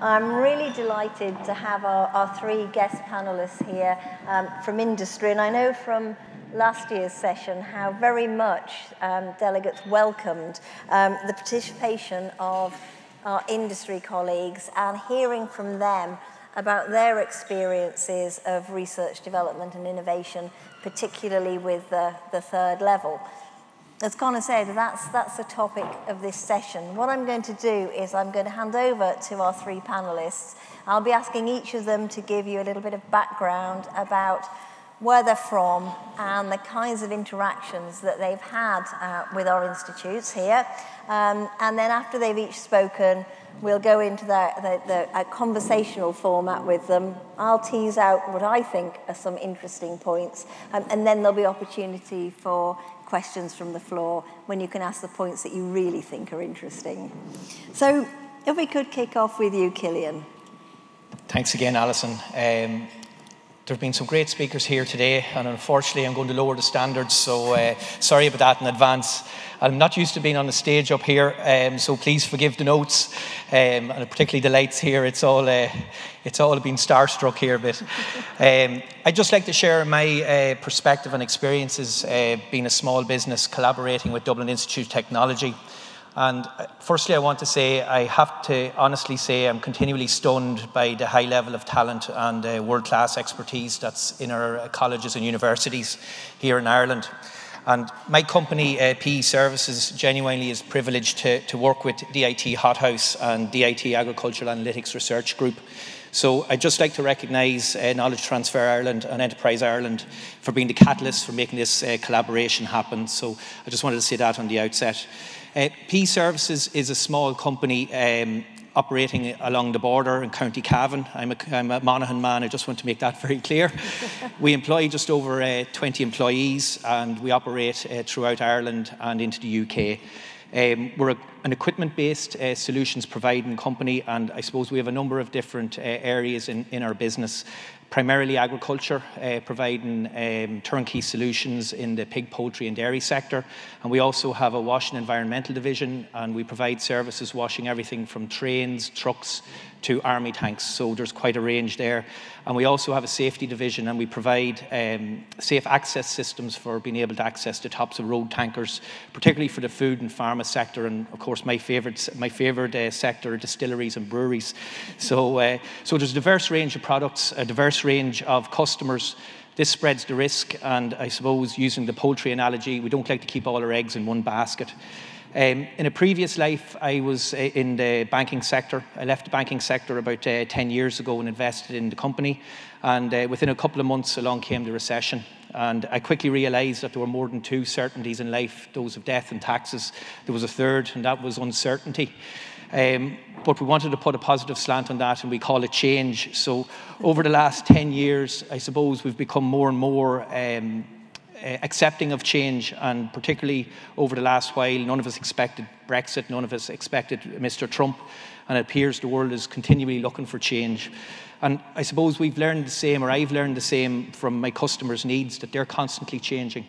I'm really delighted to have our three guest panelists here from industry, and I know from last year's session how very much delegates welcomed the participation of our industry colleagues and hearing from them about their experiences of research, development and innovation, particularly with the third level. As Conor said, that's the topic of this session. What I'm going to do is I'm going to hand over to our three panellists. I'll be asking each of them to give you a little bit of background about where they're from and the kinds of interactions that they've had with our institutes here. And then after they've each spoken, we'll go into the conversational format with them. I'll tease out what I think are some interesting points, and then there'll be opportunity for questions from the floor when you can ask the points that you really think are interesting. So if we could kick off with you, Cillian. Thanks again, Alison. There have been some great speakers here today, and unfortunately I'm going to lower the standards, so sorry about that in advance. I'm not used to being on the stage up here, so please forgive the notes, and particularly the lights here. It's all been starstruck here a bit. I'd just like to share my perspective and experiences being a small business collaborating with Dublin Institute of Technology. And firstly, I want to say, I have to honestly say, I'm continually stunned by the high level of talent and world-class expertise that's in our colleges and universities here in Ireland. And my company, PE Services, genuinely is privileged to work with DIT Hothouse and DIT Agricultural Analytics Research Group. So I'd just like to recognise Knowledge Transfer Ireland and Enterprise Ireland for being the catalyst for making this collaboration happen. So I just wanted to say that on the outset. PE Services is a small company operating along the border in County Cavan. I'm a Monaghan man, I just want to make that very clear. We employ just over 20 employees, and we operate throughout Ireland and into the UK. We're an equipment-based solutions providing company, and I suppose we have a number of different areas in our business. Primarily agriculture, providing turnkey solutions in the pig, poultry and dairy sector. And we also have a wash and environmental division, and we provide services washing everything from trains, trucks to army tanks. So there's quite a range there. And we also have a safety division, and we provide safe access systems for being able to access the tops of road tankers, particularly for the food and pharma sector. And of course, my favorite sector, distilleries and breweries. So there's a diverse range of products, a diverse range of customers. This spreads the risk, and I suppose, using the poultry analogy, we don't like to keep all our eggs in one basket. In a previous life, I was in the banking sector. I left the banking sector about 10 years ago and invested in the company, and within a couple of months along came the recession. And I quickly realised that there were more than two certainties in life, those of death and taxes. There was a third, and that was uncertainty. But we wanted to put a positive slant on that, and we call it change. So over the last 10 years, I suppose we've become more and more accepting of change, and particularly over the last while, none of us expected Brexit, none of us expected Mr. Trump, and it appears the world is continually looking for change. And I suppose we've learned the same, or I've learned the same from my customers' needs, that they're constantly changing.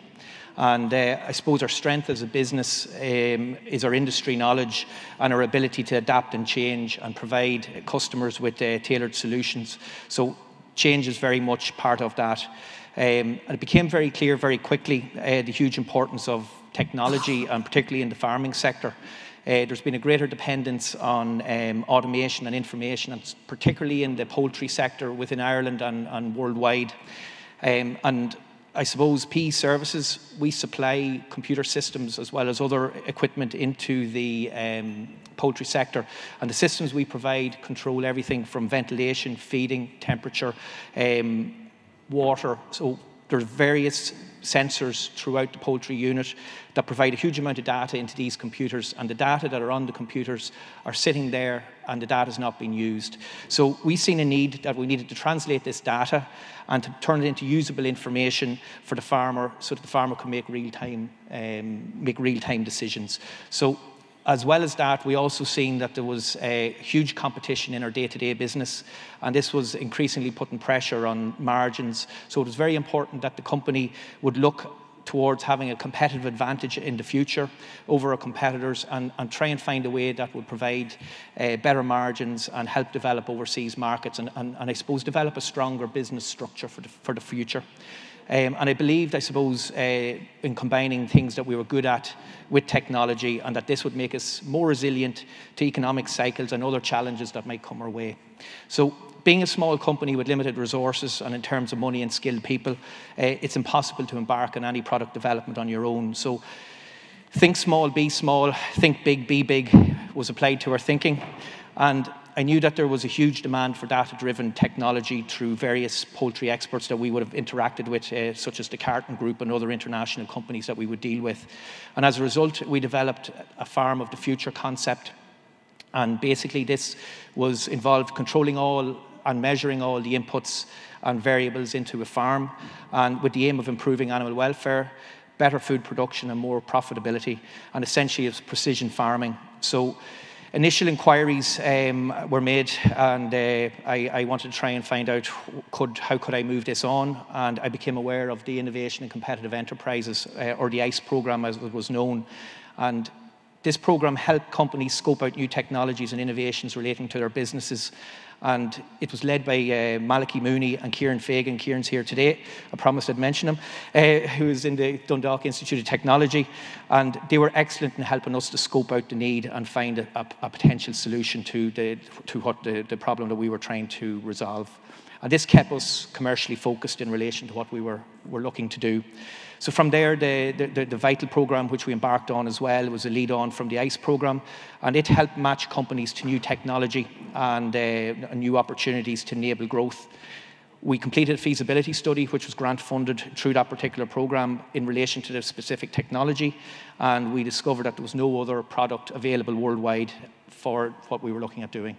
And I suppose our strength as a business is our industry knowledge and our ability to adapt and change and provide customers with tailored solutions. So change is very much part of that. And it became very clear very quickly the huge importance of technology, and particularly in the farming sector. There's been a greater dependence on automation and information, and particularly in the poultry sector within Ireland and worldwide. And I suppose PE Services, we supply computer systems as well as other equipment into the poultry sector. And the systems we provide control everything from ventilation, feeding, temperature, water. So there's various sensors throughout the poultry unit that provide a huge amount of data into these computers, and the data that are on the computers are sitting there, and the data is not being used. So we've seen a need that we needed to translate this data and to turn it into usable information for the farmer, so that the farmer can make real-time decisions. So as well as that, we also seen that there was a huge competition in our day-to-day business, and this was increasingly putting pressure on margins. So it was very important that the company would look towards having a competitive advantage in the future over our competitors, and try and find a way that would provide better margins and help develop overseas markets, and I suppose develop a stronger business structure for the future. And I believed, I suppose, in combining things that we were good at with technology, and that this would make us more resilient to economic cycles and other challenges that might come our way. So being a small company with limited resources and in terms of money and skilled people, it's impossible to embark on any product development on your own. So think small, be small, think big, be big was applied to our thinking. And I knew that there was a huge demand for data-driven technology through various poultry experts that we would have interacted with, such as the Carton Group and other international companies that we would deal with. And as a result, we developed a farm of the future concept. And basically this was involved controlling all and measuring all the inputs and variables into a farm, and with the aim of improving animal welfare, better food production and more profitability, and essentially it's precision farming. So initial inquiries were made, and I wanted to try and find out how could I move this on, and I became aware of the Innovation and Competitive Enterprises, or the ICE programme as it was known. And this programme helped companies scope out new technologies and innovations relating to their businesses, and it was led by Malachi Mooney and Kieran Fagan. Kieran's here today, I promised I'd mention him, who is in the Dundalk Institute of Technology, and they were excellent in helping us to scope out the need and find a potential solution to the problem that we were trying to resolve. And this kept us commercially focused in relation to what we were looking to do. So from there, the VITAL programme, which we embarked on as well, was a lead on from the ICE programme, and it helped match companies to new technology and new opportunities to enable growth. We completed a feasibility study, which was grant funded through that particular programme in relation to the specific technology, and we discovered that there was no other product available worldwide for what we were looking at doing.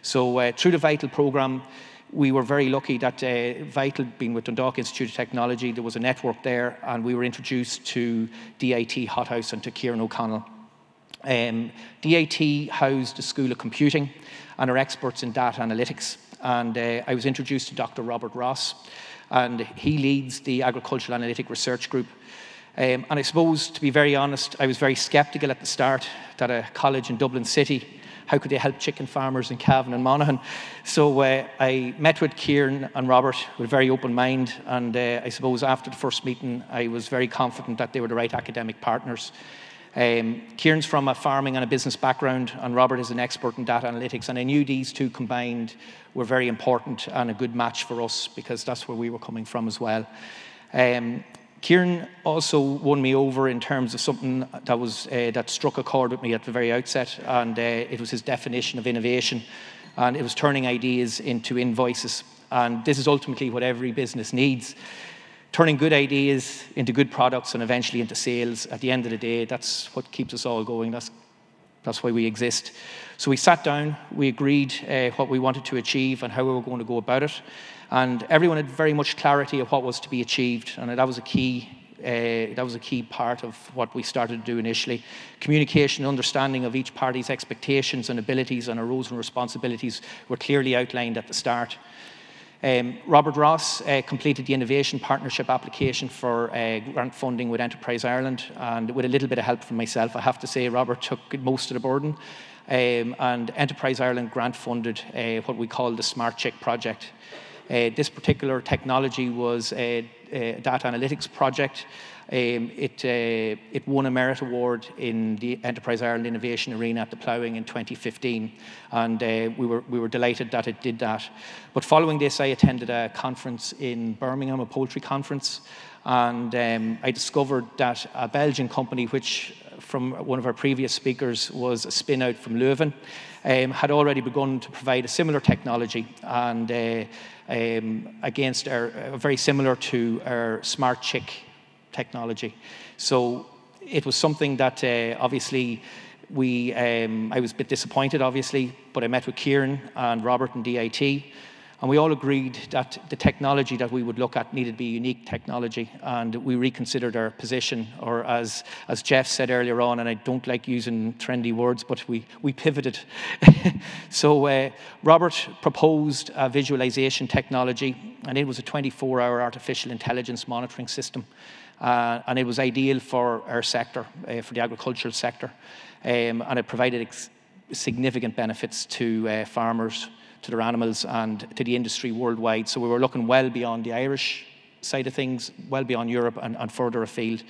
So through the VITAL programme, we were very lucky that VITAL, being with Dundalk Institute of Technology, there was a network there, and we were introduced to DIT Hothouse and to Kieran O'Connell. DIT housed the School of Computing and are experts in data analytics. And I was introduced to Dr. Robert Ross, and he leads the Agricultural Analytics Research Group. And I suppose, to be very honest, I was very sceptical at the start that a college in Dublin City, how could they help chicken farmers in Cavan and Monaghan? So I met with Kieran and Robert with a very open mind, and I suppose after the first meeting, I was very confident that they were the right academic partners. Kieran's from a farming and a business background, and Robert is an expert in data analytics, and I knew these two combined were very important and a good match for us, because that's where we were coming from as well. Kieran also won me over in terms of something that was that struck a chord with me at the very outset, and it was his definition of innovation, and it was turning ideas into invoices. And this is ultimately what every business needs, turning good ideas into good products and eventually into sales. At the end of the day, that's what keeps us all going. That's why we exist. So we sat down, we agreed what we wanted to achieve and how we were going to go about it. And everyone had very much clarity of what was to be achieved, and that was a key part of what we started to do initially. Communication, understanding of each party's expectations and abilities, and our roles and responsibilities were clearly outlined at the start. Robert Ross completed the Innovation Partnership application for grant funding with Enterprise Ireland, and with a little bit of help from myself, I have to say. Robert took most of the burden, and Enterprise Ireland grant funded what we call the Smart Check project. This particular technology was a data analytics project. It won a merit award in the Enterprise Ireland Innovation Arena at the Ploughing in 2015, and we were delighted that it did that. But following this, I attended a conference in Birmingham, a poultry conference, and I discovered that a Belgian company, which from one of our previous speakers was a spin out from Leuven, had already begun to provide a similar technology, and against very similar to our Smart Check technology. So it was something that obviously I was a bit disappointed, obviously, but I met with Kieran and Robert and DIT, and we all agreed that the technology that we would look at needed to be unique technology, and we reconsidered our position, or as Jeff said earlier on, and I don't like using trendy words, but we pivoted. So Robert proposed a visualization technology, and it was a 24-hour artificial intelligence monitoring system. and it was ideal for our sector, for the agricultural sector, and it provided significant benefits to farmers, to their animals, and to the industry worldwide. So we were looking well beyond the Irish side of things, well beyond Europe and further afield.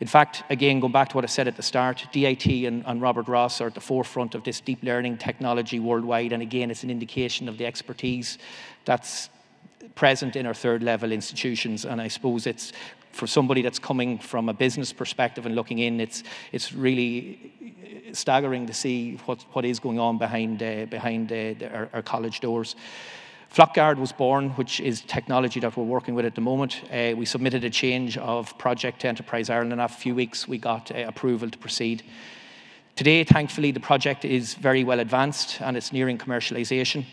In fact, again, going back to what I said at the start, DIT and Robert Ross are at the forefront of this deep learning technology worldwide, and again, it's an indication of the expertise that's present in our third level institutions. And I suppose it's, for somebody that's coming from a business perspective and looking in, it's really staggering to see what is going on behind our college doors. FlockGuard was born, which is technology that we're working with at the moment. We submitted a change of project to Enterprise Ireland, and after a few weeks we got approval to proceed. Today, thankfully, the project is very well advanced and it's nearing commercialisation.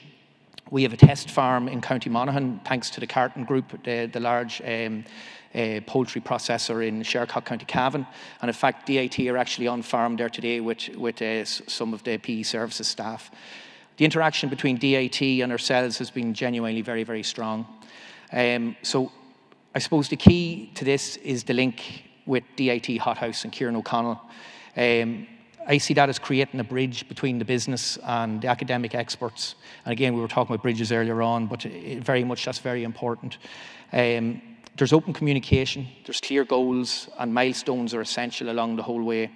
We have a test farm in County Monaghan, thanks to the Carton Group, the large poultry processor in Shercock, County Cavan. And in fact, DIT are actually on farm there today with some of the PE Services staff. The interaction between DIT and ourselves has been genuinely very, very strong. So I suppose the key to this is the link with DIT Hothouse and Kieran O'Connell. I see that as creating a bridge between the business and the academic experts. And again, we were talking about bridges earlier on, but very much that's very important. There's open communication, there's clear goals, and milestones are essential along the whole way.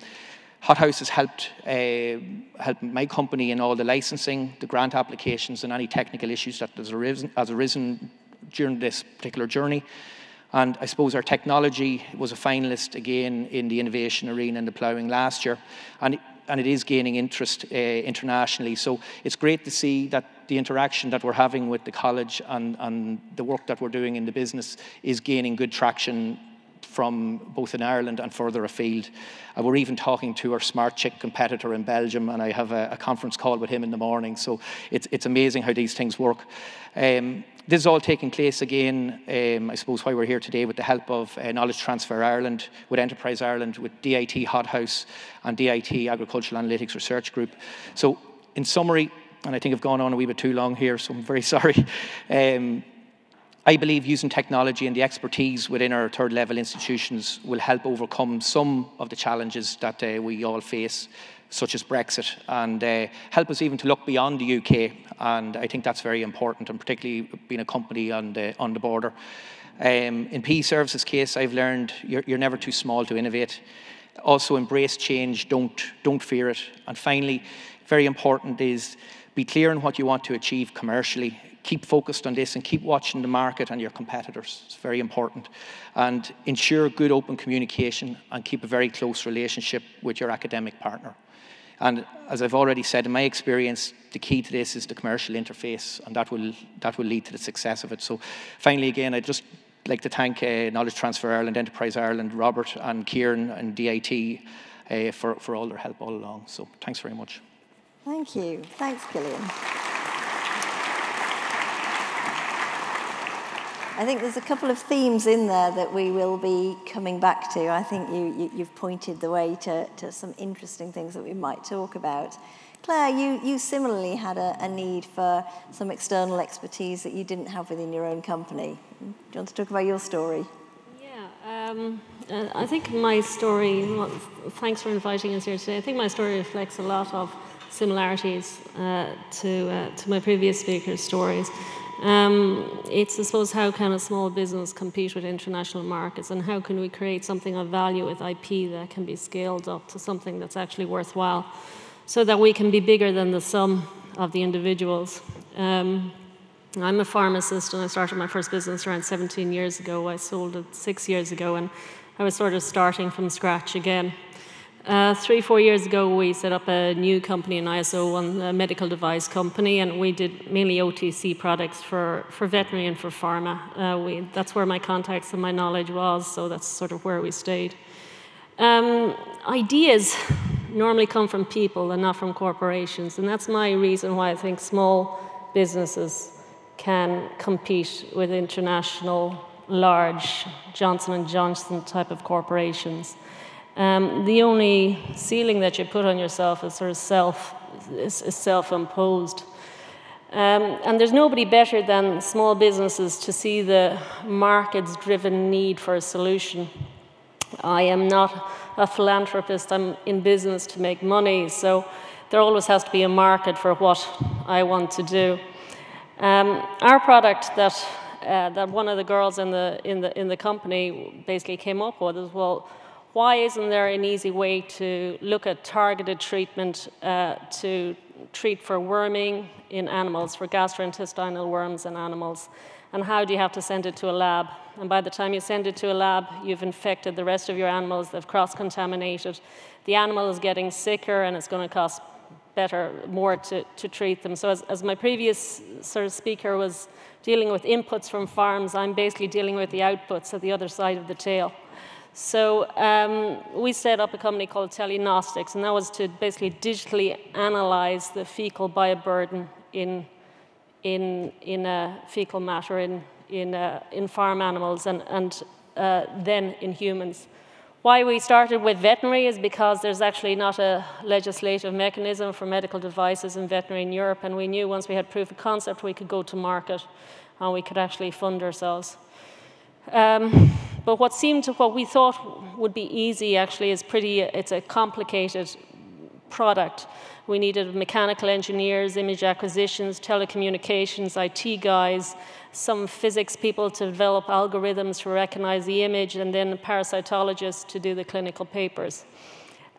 Hothouse has helped my company in all the licensing, the grant applications, and any technical issues that has arisen during this particular journey. And I suppose our technology was a finalist again in the innovation arena in the Ploughing last year, and it is gaining interest internationally. So it's great to see that the interaction that we're having with the college and the work that we're doing in the business is gaining good traction from both in Ireland and further afield. We're even talking to our Smart Check competitor in Belgium, and I have a conference call with him in the morning, so it's amazing how these things work. This is all taking place again, I suppose why we're here today, with the help of Knowledge Transfer Ireland, with Enterprise Ireland, with DIT Hothouse and DIT Agricultural Analytics Research Group. So in summary, and I think I've gone on a wee bit too long here, so I'm very sorry. I believe using technology and the expertise within our third level institutions will help overcome some of the challenges that we all face, such as Brexit, and help us even to look beyond the UK. And I think that's very important, and particularly being a company on the border. In PE Services case, I've learned you're never too small to innovate. Also embrace change, don't fear it. And finally, very important is be clear on what you want to achieve commercially. Keep focused on this and keep watching the market and your competitors. It's very important. And ensure good open communication and keep a very close relationship with your academic partner. And as I've already said, in my experience, the key to this is the commercial interface, and that will lead to the success of it. So finally, again, I'd just like to thank Knowledge Transfer Ireland, Enterprise Ireland, Robert and Kieran and DIT for all their help all along. So thanks very much. Thank you. Thanks, Cillian. I think there's a couple of themes in there that we will be coming back to. I think you've pointed the way to some interesting things that we might talk about. Claire, you similarly had a need for some external expertise that you didn't have within your own company. Do you want to talk about your story? Yeah, I think my story, thanks for inviting us here today, I think my story reflects a lot of similarities to my previous speaker's stories. It's, I suppose, how can a small business compete with international markets, and how can we create something of value with IP that can be scaled up to something that's actually worthwhile, so that we can be bigger than the sum of the individuals. I'm a pharmacist, and I started my first business around 17 years ago. I sold it 6 years ago, and I was sort of starting from scratch again. 3 or 4 years ago, we set up a new company in ISO, a medical device company, and we did mainly OTC products for veterinary and for pharma. That's where my contacts and my knowledge was, so that's sort of where we stayed. Ideas normally come from people and not from corporations, and that's my reason why I think small businesses can compete with international, large Johnson & Johnson type of corporations. The only ceiling that you put on yourself is sort of self-imposed. And there's nobody better than small businesses to see the market's driven need for a solution I am not a philanthropist. I'm in business to make money, so there always has to be a market for what I want to do. Our product that one of the girls in the company basically came up with is, well, why isn't there an easy way to look at targeted treatment to treat for worming in animals, for gastrointestinal worms in animals? And how do you have to send it to a lab? And by the time you send it to a lab, you've infected the rest of your animals, they've cross-contaminated. The animal is getting sicker, and it's going to cost more to treat them. So as my previous sort of speaker was dealing with inputs from farms, I'm basically dealing with the outputs at the other side of the tail. So we set up a company called Teliagnostics, and that was to basically digitally analyze the fecal bioburden in fecal matter in farm animals and then in humans. Why we started with veterinary is because there's actually not a legislative mechanism for medical devices and veterinary in Europe, and we knew once we had proof of concept we could go to market and we could actually fund ourselves. But what we thought would be easy actually is it's a complicated product. We needed mechanical engineers, image acquisitions, telecommunications, IT guys, some physics people to develop algorithms to recognize the image, and then parasitologists to do the clinical papers.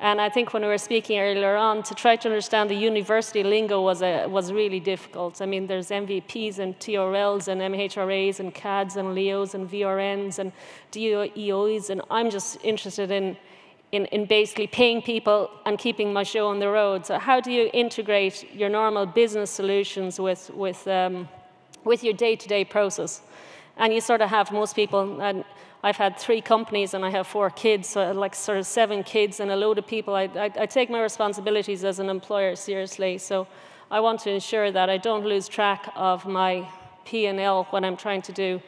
And I think when we were speaking earlier on, to try to understand the university lingo was really difficult. I mean, there's MVPs and TRLs and MHRAs and CADs and LEOs and VRNs and DOEOs, and I'm just interested in basically paying people and keeping my show on the road. So how do you integrate your normal business solutions with your day-to-day process? And you sort of have most people, and I've had 3 companies and I have 4 kids, so like sort of 7 kids and a load of people. I take my responsibilities as an employer seriously, so I want to ensure that I don't lose track of my P&L when I'm trying to do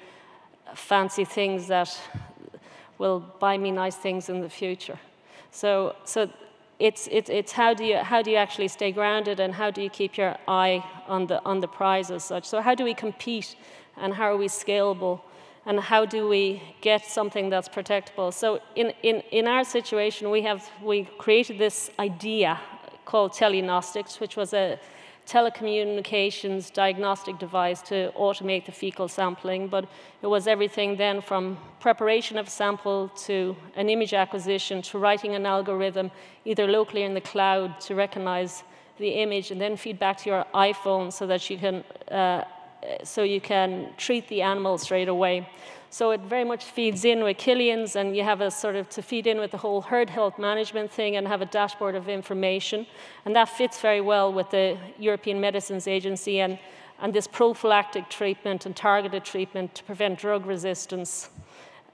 fancy things that will buy me nice things in the future. So it's how do you actually stay grounded, and how do you keep your eye on the prize as such? So how do we compete, and how are we scalable, and how do we get something that's protectable? So in our situation, we created this idea called Teliagnostics, which was a telecommunications diagnostic device to automate the fecal sampling, but it was everything then from preparation of a sample to an image acquisition to writing an algorithm, either locally in the cloud to recognize the image and then feed back to your iPhone so that you can treat the animal straight away. So it very much feeds in with Cillian's, and you have a sort of to feed in with the whole herd health management thing and have a dashboard of information. And that fits very well with the European Medicines Agency and this prophylactic treatment and targeted treatment to prevent drug resistance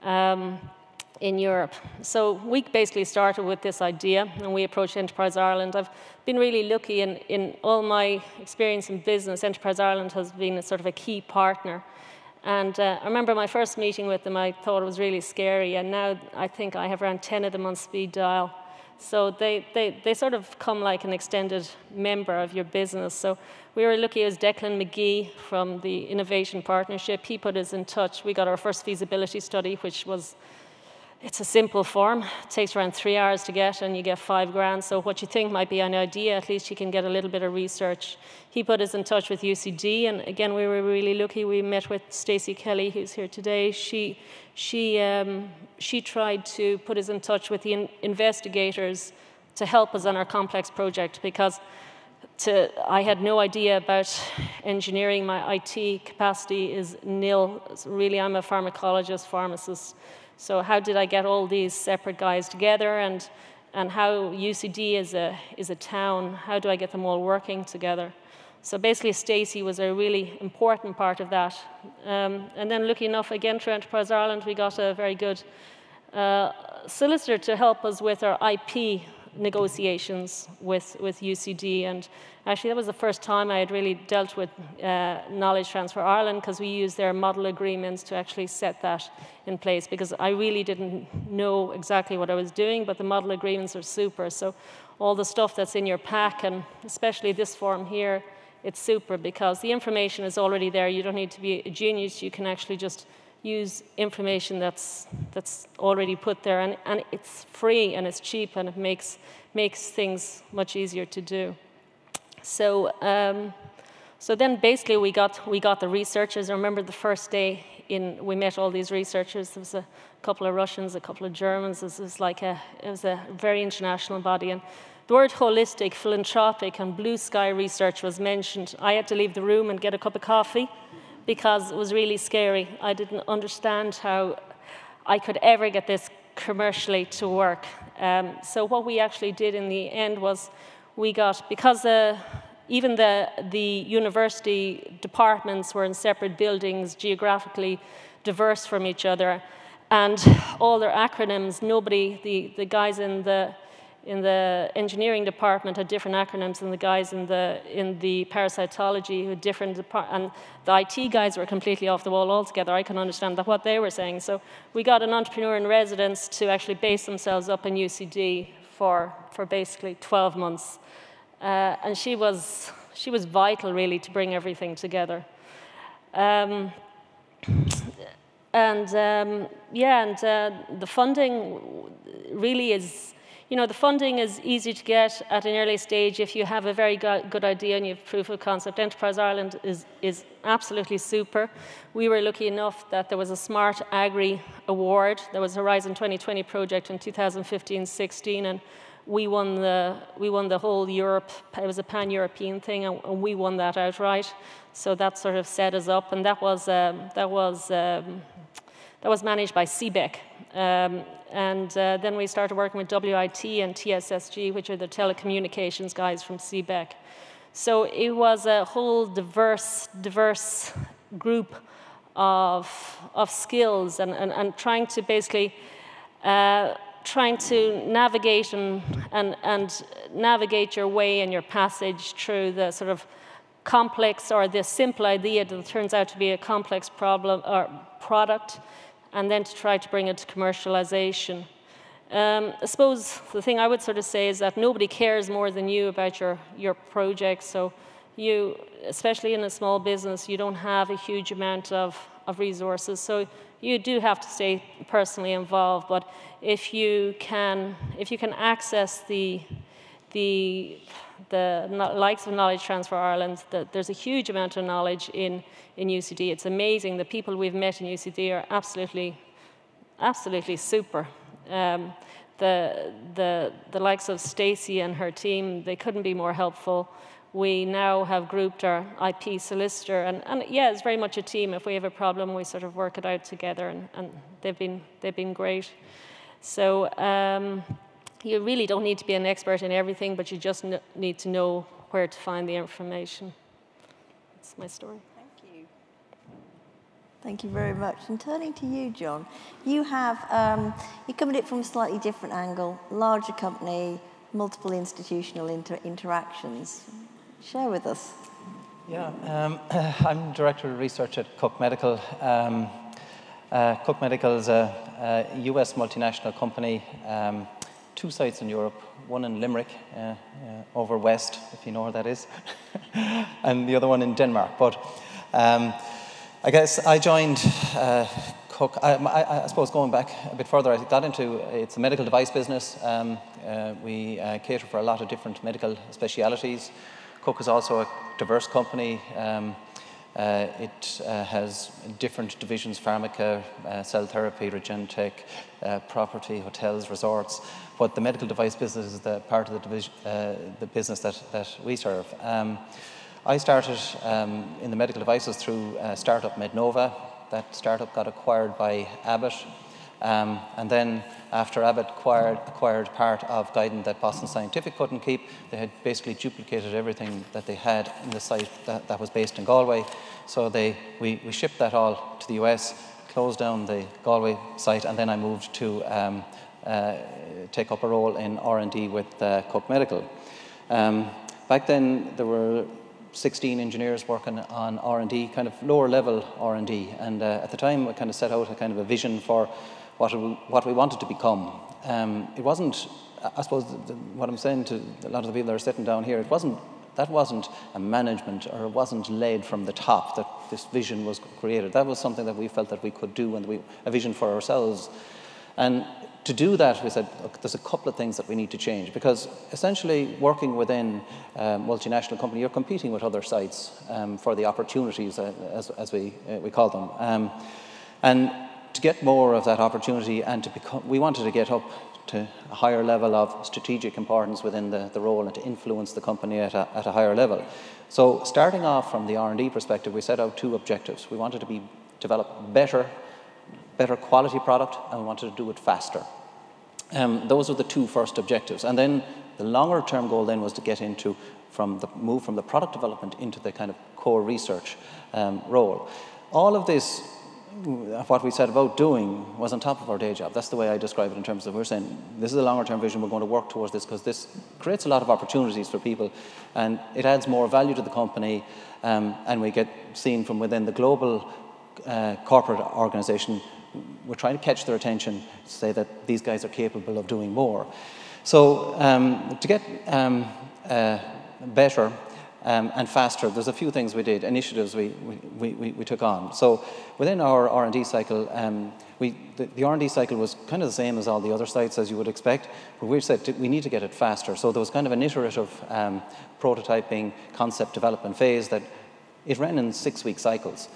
in Europe. So we basically started with this idea, and we approached Enterprise Ireland. I've been really lucky in all my experience in business. Enterprise Ireland has been a sort of a key partner. And I remember my first meeting with them, I thought it was really scary, and now I think I have around 10 of them on speed dial. So they sort of come like an extended member of your business. So we were lucky. It was Declan McGee from the Innovation Partnership. He put us in touch. We got our first feasibility study, which was, it's a simple form. It takes around 3 hours to get, and you get $5,000. So what you think might be an idea, at least you can get a little bit of research. He put us in touch with UCD, and again, we were really lucky. We met with Stacey Kelly, who's here today. She tried to put us in touch with the investigators to help us on our complex project, because I had no idea about engineering. My IT capacity is nil. Really, I'm a pharmacologist, pharmacist. So how did I get all these separate guys together, and how UCD is a town, how do I get them all working together? So basically Stacey was a really important part of that. And then lucky enough, again through Enterprise Ireland, we got a very good solicitor to help us with our IP negotiations with UCD, and actually that was the first time I had really dealt with Knowledge Transfer Ireland, because we used their model agreements to actually set that in place, because I really didn't know exactly what I was doing, but the model agreements are super. So all the stuff that's in your pack, and especially this form here, it's super because the information is already there. You don't need to be a genius. You can actually just use information that's already put there, and it's free and it's cheap and it makes things much easier to do. So then basically we got the researchers. I remember the first day we met all these researchers. There was a couple of Russians, a couple of Germans. This was like it was a very international body, and the word holistic, philanthropic, and blue sky research was mentioned. I had to leave the room and get a cup of coffee, because it was really scary. I didn't understand how I could ever get this commercially to work. So what we actually did in the end was we got, because even the university departments were in separate buildings, geographically diverse from each other, and all their acronyms, nobody, the guys in the engineering department had different acronyms than the guys in the parasitology, who had different, and the IT guys were completely off the wall altogether. I couldn't understand what they were saying. So we got an entrepreneur in residence to actually base themselves up in UCD for basically 12 months. And she was vital, really, to bring everything together. The funding really is, you know, the funding is easy to get at an early stage if you have a very good idea and you have proof of concept. Enterprise Ireland is absolutely super. We were lucky enough that there was a Smart Agri Award. There was a Horizon 2020 project in 2015-16, and we won the whole Europe. It was a pan-European thing, and we won that outright. So that sort of set us up, and that was managed by CBEC. Then we started working with WIT and TSSG, which are the telecommunications guys from CBEC. So it was a whole diverse group of skills and trying to basically navigate and navigate your way and your passage through the sort of complex or the simple idea that turns out to be a complex problem or product, and then to try to bring it to commercialization. I suppose the thing I would sort of say is that nobody cares more than you about your project. So you, especially in a small business, you don't have a huge amount of resources. So you do have to stay personally involved. But if you can access the likes of Knowledge Transfer Ireland, there's a huge amount of knowledge in UCD. It's amazing. The people we've met in UCD are absolutely super. The likes of Stacey and her team, they couldn't be more helpful. We now have grouped our IP solicitor, and yeah, it's very much a team. If we have a problem, we sort of work it out together, and they've been great. So you really don't need to be an expert in everything, but you just need to know where to find the information. That's my story. Thank you. Thank you very much. And turning to you, John, you have you come at it from a slightly different angle, larger company, multiple institutional interactions. Share with us. Yeah, I'm Director of Research at Cook Medical. Cook Medical is a US multinational company. Two sites in Europe, one in Limerick, over west, if you know where that is, and the other one in Denmark. But I guess I joined Cook, I suppose going back a bit further, I got into, it's a medical device business. We cater for a lot of different medical specialities. Cook is also a diverse company. It has different divisions, pharmacare, cell therapy, Regentech, property, hotels, resorts. But the medical device business is the part of the division, the business that we serve. I started in the medical devices through startup Mednova. That startup got acquired by Abbott. And then after Abbott acquired part of Guidant that Boston Scientific couldn't keep, they had basically duplicated everything that they had in the site that was based in Galway. So we shipped that all to the US, closed down the Galway site, and then I moved to take up a role in R&D with Cook Medical. Back then, there were 16 engineers working on R&D, kind of lower level R&D. And at the time, we kind of set out a kind of a vision for what we wanted to become. It wasn't, I suppose, what I'm saying to a lot of the people that are sitting down here, it wasn't, that wasn't a management, or it wasn't led from the top, that this vision was created. That was something that we felt that we could do, and a vision for ourselves. And to do that, we said, look, there's a couple of things that we need to change, because essentially working within a multinational company, you're competing with other sites for the opportunities, as we call them. And to get more of that opportunity, and to become, we wanted to get up to a higher level of strategic importance within the role, and to influence the company at a higher level. So starting off from the R&D perspective, we set out two objectives. We wanted to develop better quality product, and we wanted to do it faster. Those were the two first objectives. And then the longer term goal then was to get into, move from the product development into the kind of core research role. All of this, what we set about doing, was on top of our day job. That's the way I describe it, in terms of, we're saying, this is a longer term vision, we're going to work towards this, because this creates a lot of opportunities for people, and it adds more value to the company, and we get seen from within the global corporate organization. We're trying to catch their attention to say that these guys are capable of doing more. So to get better and faster, there's a few things we did, initiatives we took on. So within our R&D cycle, the R&D cycle was kind of the same as all the other sites, as you would expect, but we said we need to get it faster. So there was kind of an iterative prototyping, concept development phase that it ran in 6-week cycles.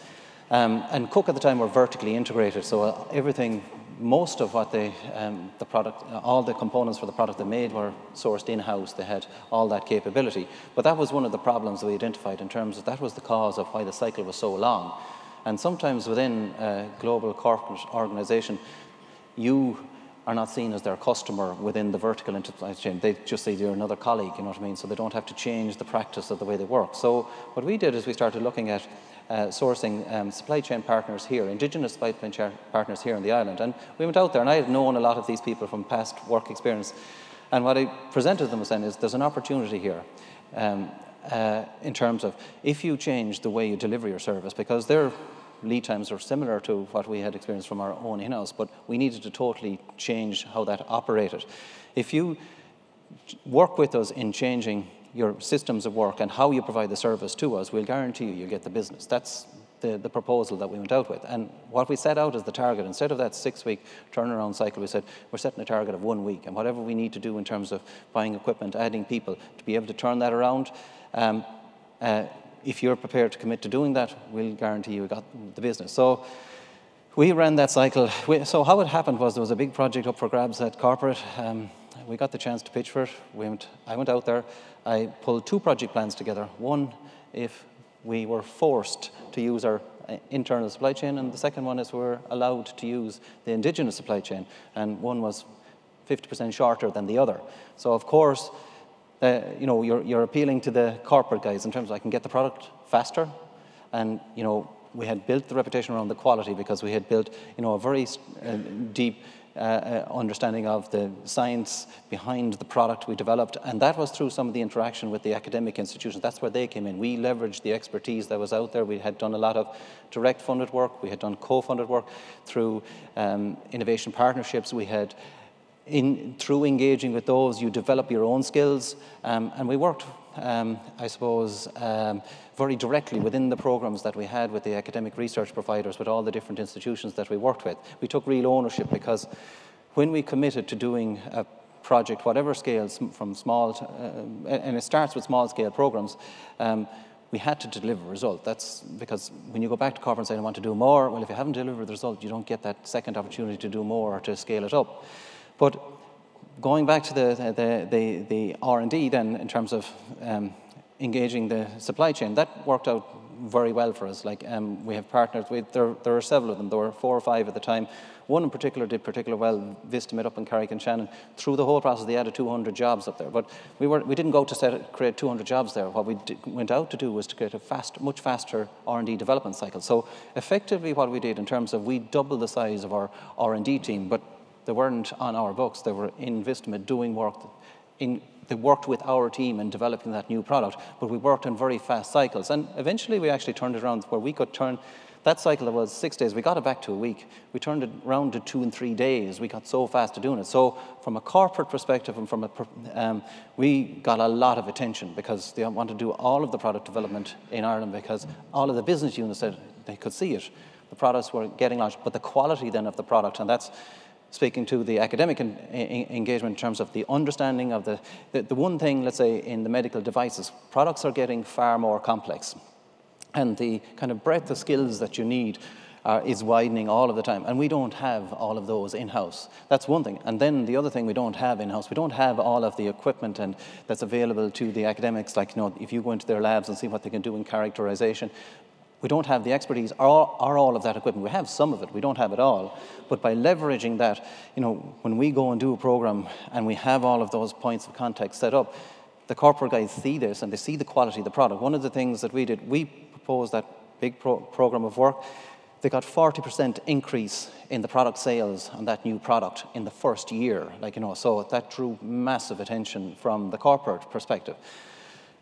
And Cook at the time were vertically integrated, so everything, most of what they, the product, all the components for the product they made were sourced in-house. They had all that capability. But that was one of the problems we identified, in terms of that was the cause of why the cycle was so long. And sometimes within a global corporate organization, you are not seen as their customer within the vertical enterprise chain. They just say you're another colleague, you know what I mean? So they don't have to change the practice of the way they work. So what we did is we started looking at sourcing supply chain partners here, indigenous supply chain partners here on the island. And we went out there, and I had known a lot of these people from past work experience. And what I presented them as then is, there's an opportunity here in terms of, if you change the way you deliver your service, because their lead times are similar to what we had experienced from our own in-house, but we needed to totally change how that operated. If you work with us in changing your systems of work and how you provide the service to us, we'll guarantee you you'll get the business. That's the proposal that we went out with. And what we set out as the target, instead of that 6-week turnaround cycle, we said, we're setting a target of 1 week, and whatever we need to do in terms of buying equipment, adding people, to be able to turn that around, if you're prepared to commit to doing that, we'll guarantee you got the business. So we ran that cycle. So how it happened was, there was a big project up for grabs at corporate. We got the chance to pitch for it. I went out there. I pulled two project plans together. One, if we were forced to use our internal supply chain, and the second one is we're allowed to use the indigenous supply chain. And one was 50% shorter than the other. So of course, you know, you're appealing to the corporate guys in terms of, I can get the product faster, and you know, we had built the reputation around the quality, because we had built, you know, a very deep understanding of the science behind the product we developed, and that was through some of the interaction with the academic institutions. That's where they came in. We leveraged the expertise that was out there. We had done a lot of direct funded work. We had done co-funded work through innovation partnerships. We had, through engaging with those, you develop your own skills, and we worked, I suppose, very directly within the programs that we had with the academic research providers, with all the different institutions that we worked with. We took real ownership, because when we committed to doing a project, whatever scale, from small, and it starts with small scale programs, we had to deliver a result. That's because when you go back to corporate and say, I want to do more, well, if you haven't delivered the result, you don't get that second opportunity to do more or to scale it up. But going back to the R&D then, in terms of engaging the supply chain, that worked out very well for us. Like we have partners, there are several of them, there were 4 or 5 at the time. One in particular did particularly well, Vistamed up in Carrick and Shannon. Through the whole process, they added 200 jobs up there. But we didn't go to create 200 jobs there. What we went out to do was to create a much faster R&D development cycle. So effectively what we did in terms of, we doubled the size of our R&D team, but they weren't on our books. They were in Vistamed doing work. They worked with our team in developing that new product, but we worked on very fast cycles. And eventually we actually turned it around where we could turn That cycle was 6 days. We got it back to a week. We turned it around to 2 and 3 days. We got so fast to doing it. So from a corporate perspective and from a, we got a lot of attention because they wanted to do all of the product development in Ireland because all of the business units said they could see it. The products were getting launched, but the quality then of the product, and that's speaking to the academic engagement in terms of the understanding of the one thing, let's say, in the medical devices, products are getting far more complex. And the kind of breadth of skills that you need is widening all of the time. And we don't have all of those in-house. That's one thing. And then the other thing we don't have in-house, we don't have all of the equipment and that's available to the academics. Like, you know, if you go into their labs and see what they can do in characterization, we don't have the expertise or all of that equipment. We have some of it, we don't have it all. But by leveraging that, you know, when we go and do a program and we have all of those points of contact set up, the corporate guys see this and they see the quality of the product. One of the things that we did, we proposed that big program of work. They got 40% increase in the product sales on that new product in the first year. Like, you know, so that drew massive attention from the corporate perspective.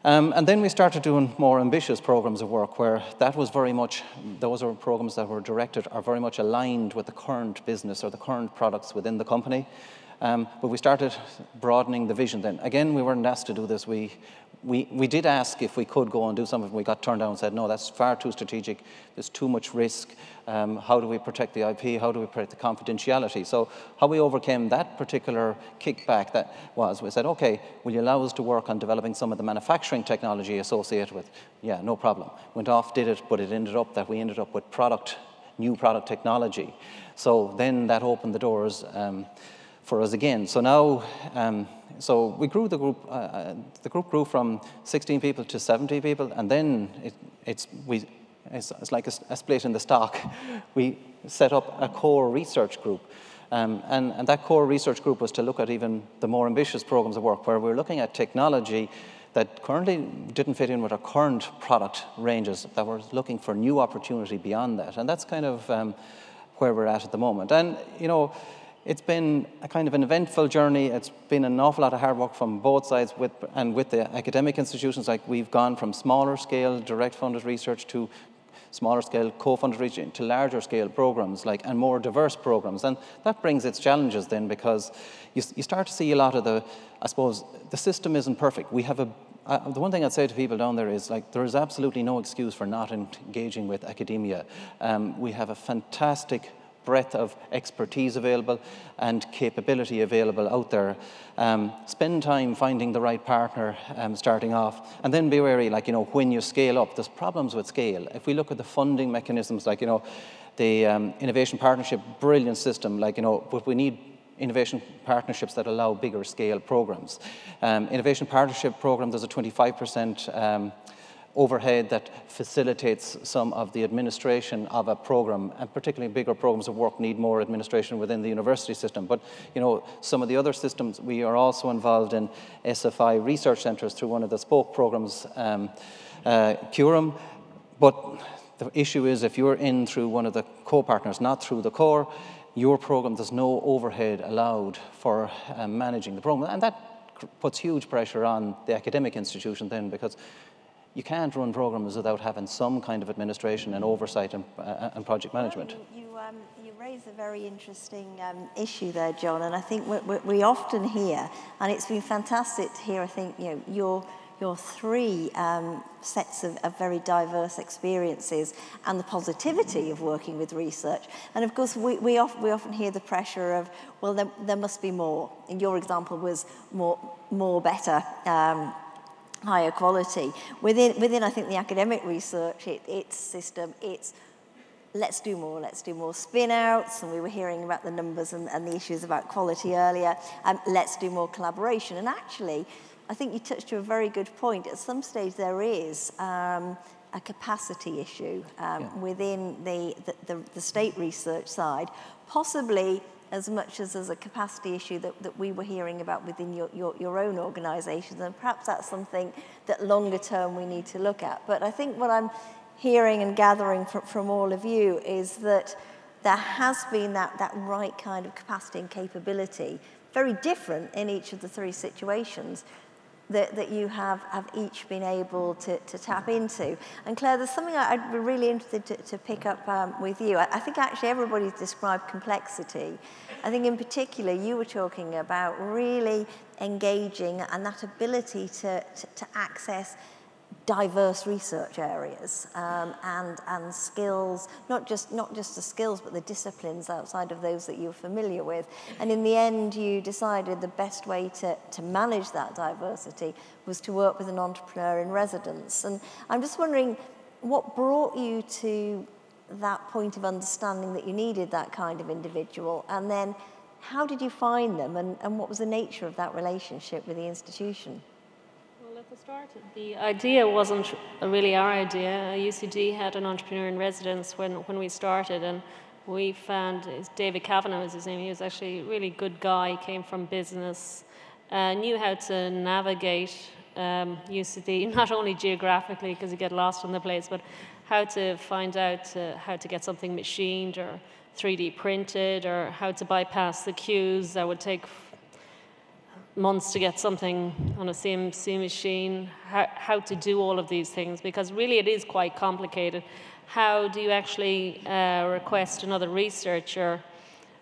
And then we started doing more ambitious programs of work where that was very much, those are programs that were directed, are very much aligned with the current business or the current products within the company. But we started broadening the vision then. Again, we weren't asked to do this. We did ask if we could go and do something. We got turned down and said, no, that's far too strategic. There's too much risk. How do we protect the IP? How do we protect the confidentiality? So how we overcame that particular kickback that was, we said, okay, will you allow us to work on developing some of the manufacturing technology associated with? Yeah, no problem. Went off, did it, but it ended up that we ended up with new product technology. So then that opened the doors for us again. So now, so we grew the group. The group grew from 16 people to 70 people, and then it's like a split in the stock. We set up a core research group, and that core research group was to look at even the more ambitious programs of work, where we're looking at technology that currently didn't fit in with our current product ranges. That we're looking for new opportunity beyond that, and that's kind of where we're at the moment. And you know, it's been a kind of an eventful journey. It's been an awful lot of hard work from both sides with the academic institutions. Like, we've gone from smaller scale direct funded research to smaller scale co-funded research to larger scale programs, like, and more diverse programs. And that brings its challenges then, because you start to see a lot of the, I suppose, the system isn't perfect. We have a, the one thing I'd say to people down there is, like, there is absolutely no excuse for not engaging with academia. We have a fantastic breadth of expertise available and capability available out there. Spend time finding the right partner starting off, and then be wary, like, you know, when you scale up, there's problems with scale. If we look at the funding mechanisms, like, you know, the innovation partnership, brilliant system, like, you know, but we need innovation partnerships that allow bigger scale programs. Innovation partnership program, there's a 25% overhead that facilitates some of the administration of a program, and particularly bigger programs of work need more administration within the university system. But, you know, some of the other systems, we are also involved in SFI research centers through one of the spoke programs, Curum, but the issue is if you're in through one of the co-partners, not through the core, your program, there's no overhead allowed for managing the program. And that puts huge pressure on the academic institution then, because you can't run programs without having some kind of administration and oversight and project management. You raise a very interesting issue there, John, and I think we often hear, and it's been fantastic to hear, I think, you know, your three sets of very diverse experiences and the positivity of working with research. And of course, we often hear the pressure of, well, there must be more. And your example was more better. Higher quality. Within I think, the academic research, its system, it's let's do more spin-outs, and we were hearing about the numbers and the issues about quality earlier, and let's do more collaboration. And actually, I think you touched to a very good point. At some stage, there is a capacity issue within the state research side, possibly as much as there's a capacity issue that we were hearing about within your own organisations, and perhaps that's something that longer term we need to look at. But I think what I'm hearing and gathering from all of you is that there has been that right kind of capacity and capability, very different in each of the three situations, that you have each been able to tap into. And Claire, there's something I'd be really interested to pick up with you. I think actually everybody's described complexity. I think in particular you were talking about really engaging and that ability to access diverse research areas and skills, not just the skills, but the disciplines outside of those that you're familiar with. And in the end, you decided the best way to manage that diversity was to work with an entrepreneur in residence. And I'm just wondering what brought you to that point of understanding that you needed that kind of individual, and then how did you find them, and what was the nature of that relationship with the institution? At the start, the idea wasn't really our idea. UCD had an entrepreneur in residence when we started, and we found David Kavanagh was his name. He was actually a really good guy, came from business, knew how to navigate UCD, not only geographically because you get lost in the place, but how to find out how to get something machined or 3D printed, or how to bypass the queues that would take months to get something on a CNC machine, how to do all of these things, because really it is quite complicated. How do you actually request another researcher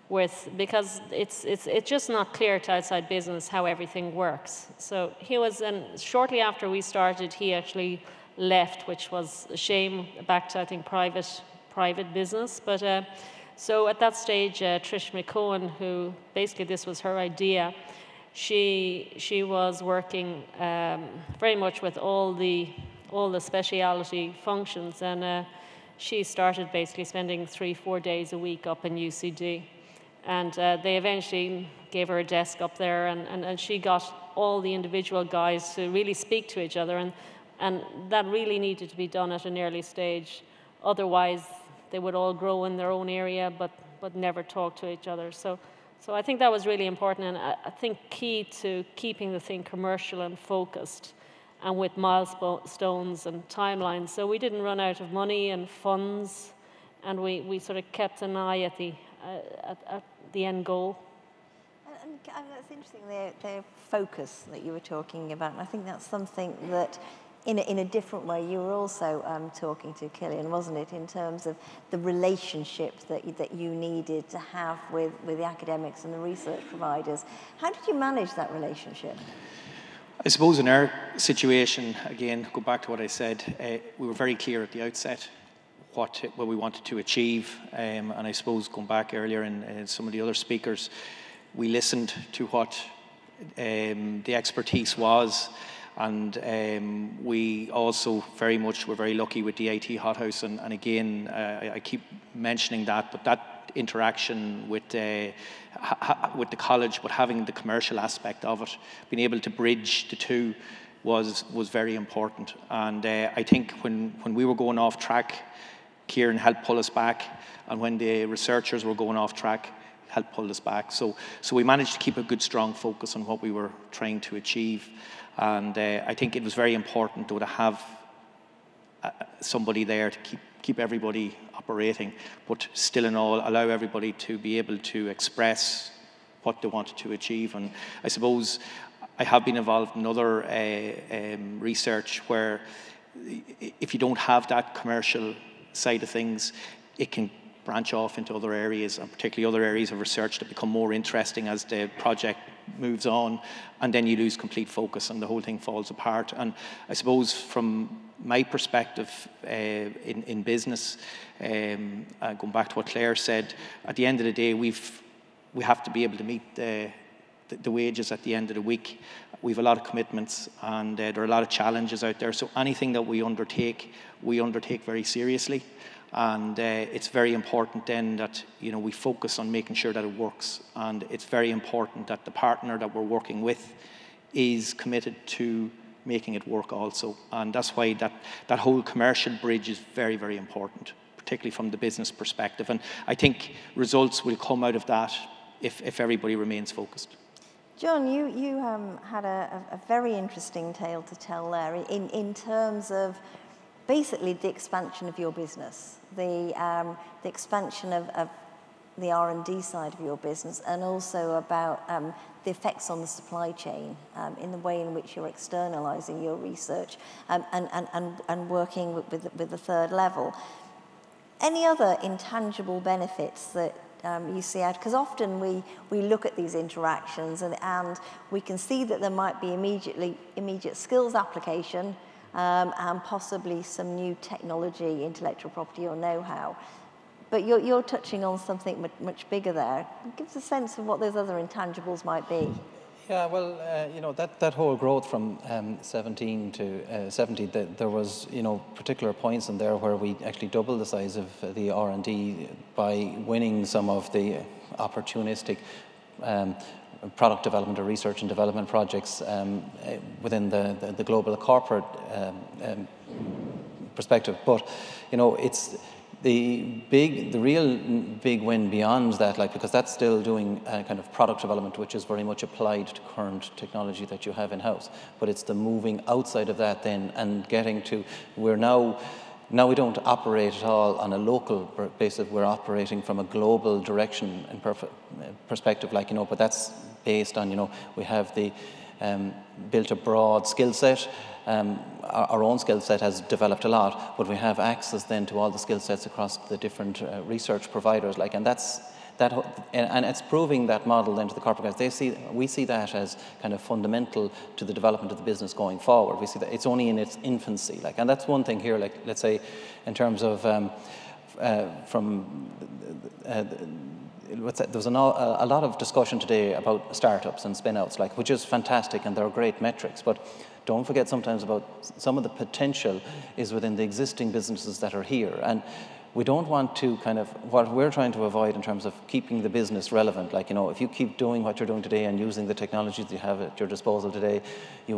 with, because it's just not clear to outside business how everything works. So he was, and shortly after we started, he actually left, which was a shame, back to, I think, private business. But so at that stage, Trish McCohen, who basically this was her idea, she was working very much with all the speciality functions, and she started basically spending 3-4 days a week up in UCD, and they eventually gave her a desk up there, and she got all the individual guys to really speak to each other, and that really needed to be done at an early stage, otherwise they would all grow in their own area but never talk to each other. So I think that was really important, and I think key to keeping the thing commercial and focused and with milestones and timelines. So we didn't run out of money and funds, and we sort of kept an eye at the end goal. And that's interesting, the focus that you were talking about, and I think that's something that in a different way you were also talking to Cillian, wasn't it, in terms of the relationship that you needed to have with the academics and the research providers. How did you manage that relationship? I suppose in our situation, again, go back to what I said, we were very clear at the outset what we wanted to achieve, and I suppose going back earlier and some of the other speakers, we listened to what the expertise was. And we also very much were very lucky with DIT Hothouse, and again, I keep mentioning that, but that interaction with the college, but having the commercial aspect of it, being able to bridge the two was very important. And I think when we were going off track, Kieran helped pull us back, and when the researchers were going off track, helped pull us back. So we managed to keep a good, strong focus on what we were trying to achieve. And I think it was very important, though, to have somebody there to keep everybody operating, but still in all, allow everybody to be able to express what they wanted to achieve. And I suppose I have been involved in other research where if you don't have that commercial side of things, it can branch off into other areas, and particularly other areas of research that become more interesting as the project moves on, and then you lose complete focus and the whole thing falls apart. And I suppose from my perspective in business, going back to what Claire said, at the end of the day, we have to be able to meet the wages at the end of the week. We have a lot of commitments, and there are a lot of challenges out there, so anything that we undertake very seriously. And it's very important then that, you know, we focus on making sure that it works. And it's very important that the partner that we're working with is committed to making it work also. And that's why that whole commercial bridge is very, very important, particularly from the business perspective. And I think results will come out of that if everybody remains focused. John, you had a very interesting tale to tell there in terms of basically the expansion of your business, the expansion of the R&D side of your business, and also about the effects on the supply chain in the way in which you're externalizing your research and working with the third level. Any other intangible benefits that you see out? Because often we look at these interactions and we can see that there might be immediate skills application and possibly some new technology, intellectual property or know-how. But you're touching on something much bigger there. Give us a sense of what those other intangibles might be. Yeah, well, you know, that whole growth from 17 to 70, there was, you know, particular points in there where we actually doubled the size of the R&D by winning some of the opportunistic product development or research and development projects within the global corporate perspective. But, you know, it's... The real big win beyond that, like, because that's still doing kind of product development, which is very much applied to current technology that you have in-house. But it's the moving outside of that then and getting to, we're now we don't operate at all on a local basis. We're operating from a global direction and perspective, like, you know, but that's based on, you know, we have the built a broad skill set. Our own skill set has developed a lot, but we have access then to all the skill sets across the different research providers. Like, and that's that, and it's proving that model then to the corporate guys. We see that as kind of fundamental to the development of the business going forward. We see that it's only in its infancy. Like, and that's one thing here. Like, let's say, in terms of from there was a lot of discussion today about startups and spin-outs, like, which is fantastic, and they're great metrics. But don't forget sometimes about some of the potential is within the existing businesses that are here. And we don't want to kind of, what we're trying to avoid in terms of keeping the business relevant, like, you know, if you keep doing what you're doing today and using the technologies you have at your disposal today, you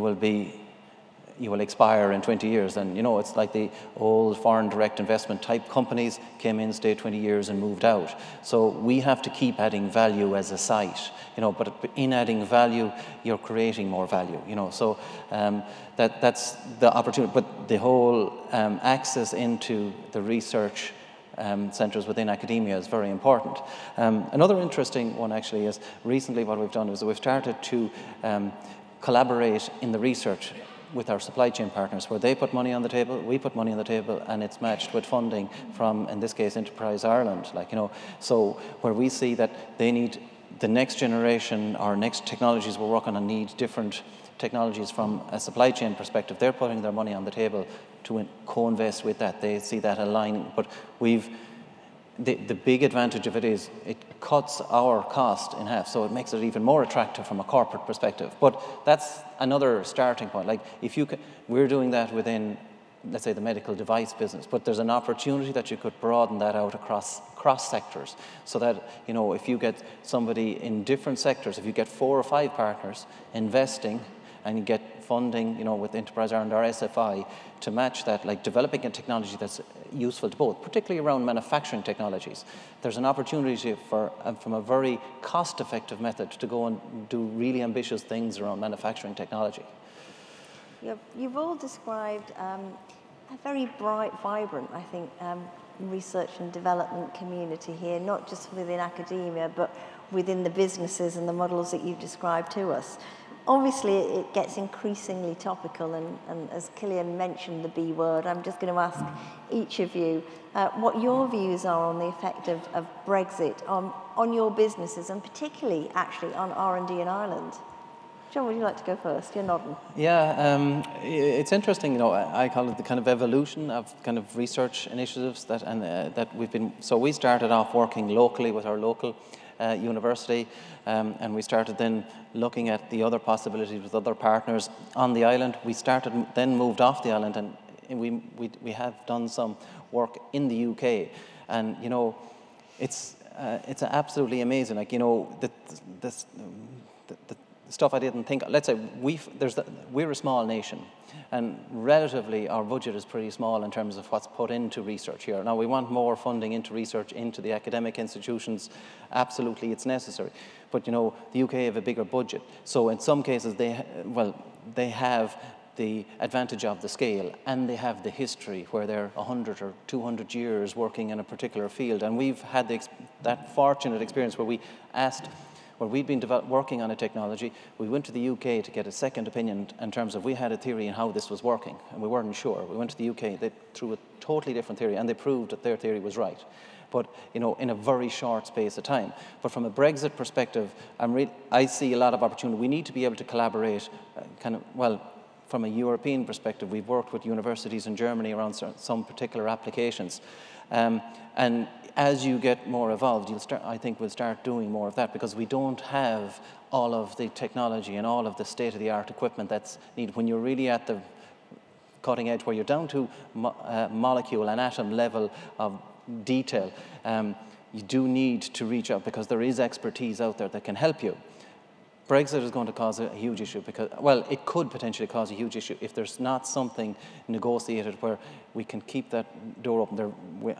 will expire in 20 years. And, you know, it's like the old foreign direct investment type companies came in, stayed 20 years and moved out. So we have to keep adding value as a site, you know, but in adding value, you're creating more value, you know, so that's the opportunity. But the whole access into the research centres within academia is very important. Another interesting one actually is recently what we've done is we've started to collaborate in the research with our supply chain partners, where they put money on the table, we put money on the table, and it's matched with funding from, in this case, Enterprise Ireland. Like, you know, so where we see that they need the next generation or next technologies we're working on need different technologies from a supply chain perspective. They're putting their money on the table to co-invest with that. They see that aligning, but we've the big advantage of it is it cuts our cost in half, so it makes it even more attractive from a corporate perspective. But that's another starting point. Like, if you can, we're doing that within, let's say, the medical device business, but there's an opportunity that you could broaden that out across sectors, so that, you know, if you get somebody in different sectors, if you get 4 or 5 partners investing and you get funding, you know, with Enterprise Ireland or SFI to match that, like developing a technology that's useful to both, particularly around manufacturing technologies. There's an opportunity for, from a very cost-effective method to go and do really ambitious things around manufacturing technology. You've all described a very bright, vibrant, I think, research and development community here, not just within academia, but within the businesses and the models that you've described to us. Obviously, it gets increasingly topical, and as Cillian mentioned the B word, I'm just going to ask each of you what your views are on the effect of Brexit on your businesses, and particularly, actually, on R&D in Ireland. John, would you like to go first? You're nodding. Yeah, it's interesting. You know, I call it the kind of evolution of kind of research initiatives that, and that we've been. So we started off working locally with our local university, and we started then looking at the other possibilities with other partners on the island. We started, then moved off the island, and we have done some work in the UK, and, you know, it's absolutely amazing. Like, you know, the stuff I didn't think. Let's say we're a small nation, and relatively our budget is pretty small in terms of what's put into research here. Now, we want more funding into research, into the academic institutions. Absolutely, it's necessary. But, you know, the UK have a bigger budget. So in some cases, they have the advantage of the scale, and they have the history where they're 100 or 200 years working in a particular field. And we've had that fortunate experience where we asked, where we'd been working on a technology, we went to the UK to get a second opinion in terms of, we had a theory on how this was working, and we weren't sure. We went to the UK, they threw a totally different theory, and they proved that their theory was right. But, you know, in a very short space of time. But from a Brexit perspective, I see a lot of opportunity. We need to be able to collaborate, from a European perspective. We've worked with universities in Germany around some particular applications. And as you get more evolved, I think we'll start doing more of that, because we don't have all of the technology and all of the state-of-the-art equipment that's needed. When you're really at the cutting edge, where you're down to molecule and atom level of detail, you do need to reach out, because there is expertise out there that can help you. Brexit is going to cause a huge issue because, well, it could potentially cause a huge issue if there's not something negotiated where we can keep that door open.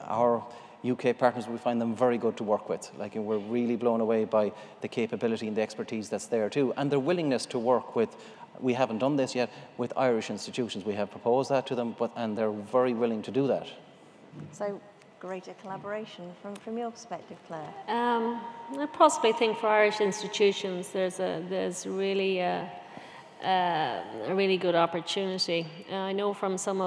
Our UK partners, we find them very good to work with. Like, we're really blown away by the capability and the expertise that's there too, and their willingness to work with. We haven't done this yet with Irish institutions. We have proposed that to them, and they're very willing to do that. So, greater collaboration from your perspective, Claire? I possibly think for Irish institutions there's really a really good opportunity. I know from some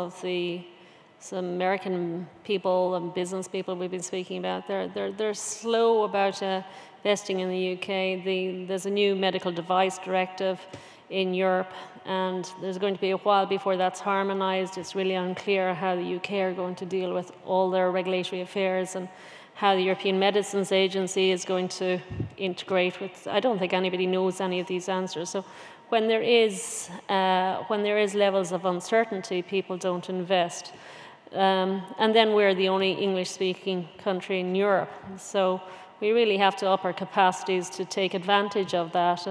American people and business people we've been speaking about, they're slow about investing in the UK. There's a new Medical Device Directive in Europe, and there's going to be a while before that's harmonised. It's really unclear how the UK are going to deal with all their regulatory affairs and how the European Medicines Agency is going to integrate with. I don't think anybody knows any of these answers. So when there is levels of uncertainty, people don't invest. And then we're the only English-speaking country in Europe. So we really have to up our capacities to take advantage of that,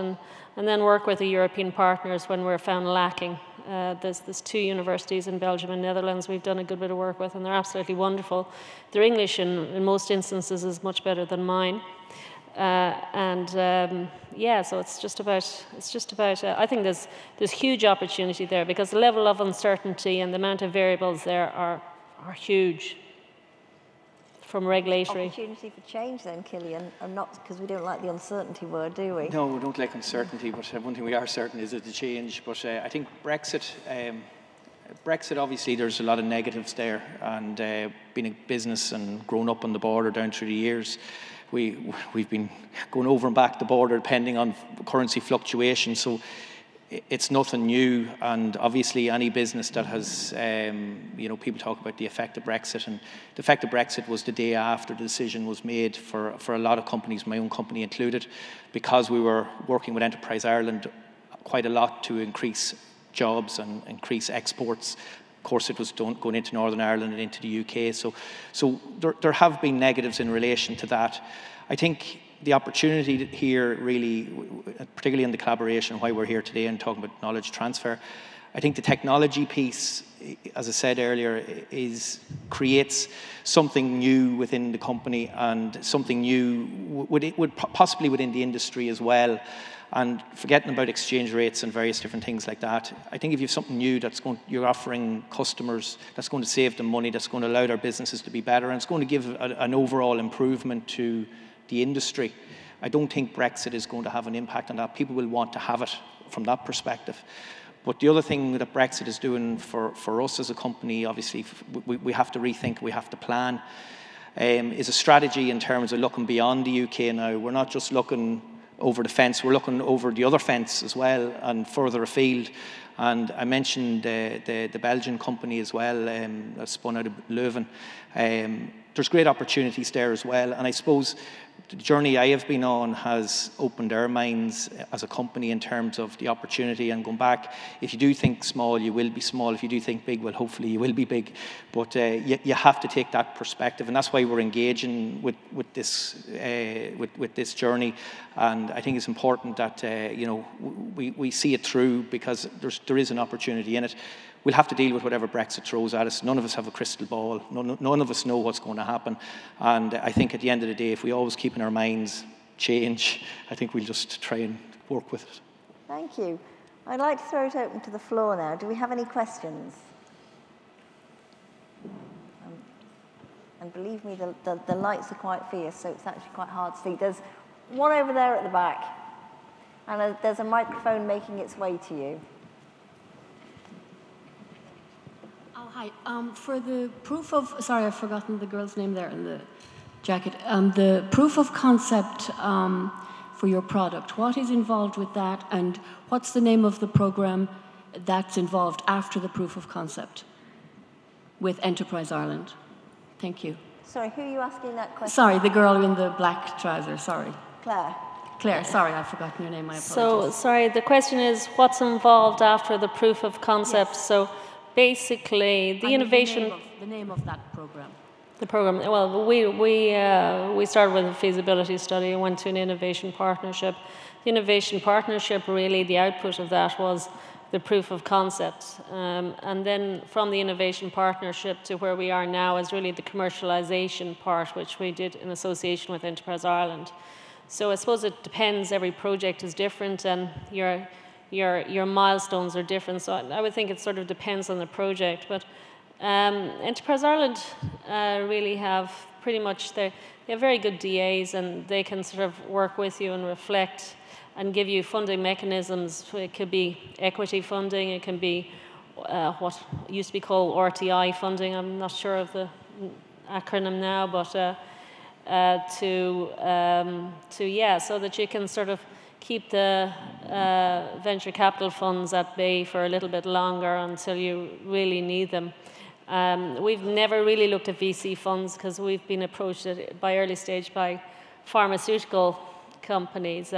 and then work with the European partners when we're found lacking. There's two universities in Belgium and Netherlands we've done a good bit of work with, and they're absolutely wonderful. Their English in most instances is much better than mine. So it's just about I think there's huge opportunity there, because the level of uncertainty and the amount of variables there are huge. From regulatory. Opportunity for change then, Cillian, and not because we don't like the uncertainty word, do we? No, we don't like uncertainty, but one thing we are certain is that the change. But I think Brexit, obviously there's a lot of negatives there, and being a business and grown up on the border down through the years, we've been going over and back the border depending on currency fluctuations. So it's nothing new, and obviously any business that has, people talk about the effect of Brexit, and the effect of Brexit was the day after the decision was made for a lot of companies, my own company included, because we were working with Enterprise Ireland quite a lot to increase jobs and increase exports. Of course, it was going into Northern Ireland and into the UK, so there have been negatives in relation to that. I think the opportunity here, really, particularly in the collaboration, why we're here today and talking about knowledge transfer, I think the technology piece, as I said earlier, creates something new within the company, and something new would possibly within the industry as well. And forgetting about exchange rates and various different things like that, I think if you have something new you're offering customers, that's going to save them money, that's going to allow their businesses to be better, and it's going to give an overall improvement to the industry. I don't think Brexit is going to have an impact on that. People will want to have it from that perspective. But the other thing that Brexit is doing for us as a company, obviously, we have to rethink, we have to plan, is a strategy in terms of looking beyond the UK now. We're not just looking over the fence, we're looking over the other fence as well and further afield. And I mentioned the Belgian company as well, that spun out of Leuven. There's great opportunities there as well, and I suppose the journey I have been on has opened our minds as a company in terms of the opportunity, and going back, if you do think small, you will be small. If you do think big, well, hopefully you will be big. But you have to take that perspective, and that's why we're engaging with this journey. And I think it's important that we see it through, because there is an opportunity in it. We'll have to deal with whatever Brexit throws at us. None of us have a crystal ball. None of us know what's going to happen. And I think at the end of the day, if we always keep in our minds change, I think we'll just try and work with it. Thank you. I'd like to throw it open to the floor now. Do we have any questions? And believe me, the lights are quite fierce, so it's actually quite hard to see. There's one over there at the back, and there's a microphone making its way to you. Oh, hi. For the proof of, sorry, I've forgotten the girl's name there in the jacket. The proof of concept for your product, what is involved with that, and what's the name of the program that's involved after the proof of concept with Enterprise Ireland? Thank you. Sorry, who are you asking that question? Sorry, the girl in the black trousers, sorry. Claire. Claire, sorry, I've forgotten your name, I apologize. So, sorry, the question is what's involved after the proof of concept? Yes. So, basically, the innovation... The name of that program. The program, well, we started with a feasibility study and went to an innovation partnership. The innovation partnership, really, the output of that was the proof of concept. And then from the innovation partnership to where we are now is really the commercialization part, which we did in association with Enterprise Ireland. So I suppose it depends, every project is different and your milestones are different. So I would think it sort of depends on the project. But Enterprise Ireland really have pretty much, they have very good DAs and they can sort of work with you and reflect and give you funding mechanisms. It could be equity funding, it can be what used to be called RTI funding, I'm not sure of the acronym now, but yeah, so that you can sort of keep the venture capital funds at bay for a little bit longer until you really need them. We've never really looked at VC funds because we've been approached by early stage by pharmaceutical companies.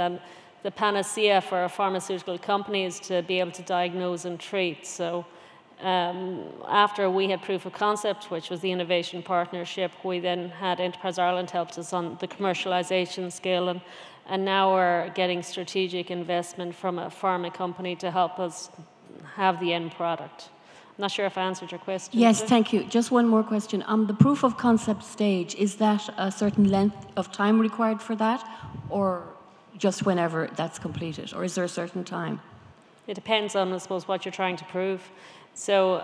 The panacea for a pharmaceutical company is to be able to diagnose and treat. So after we had proof of concept, which was the innovation partnership, we then had Enterprise Ireland helped us on the commercialization scale, and now we're getting strategic investment from a pharma company to help us have the end product. I'm not sure if I answered your question. Yes, thank you. Just one more question. The proof of concept stage, is that a certain length of time required for that, or just whenever that's completed, or is there a certain time? It depends on, I suppose, what you're trying to prove. So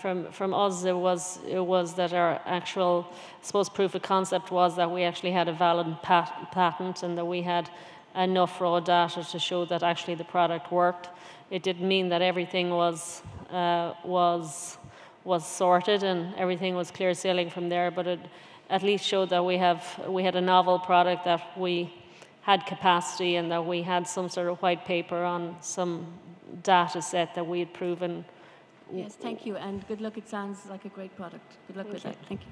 from us, it was that our actual, I suppose, proof of concept was that we actually had a valid patent and that we had enough raw data to show that actually the product worked. It didn't mean that everything was sorted and everything was clear sailing from there, but it at least showed that we had a novel product, that we had capacity and that we had some sort of white paper on some data set that we had proven. Yes, thank you, and good luck. It sounds like a great product. Good luck with that. Thank you.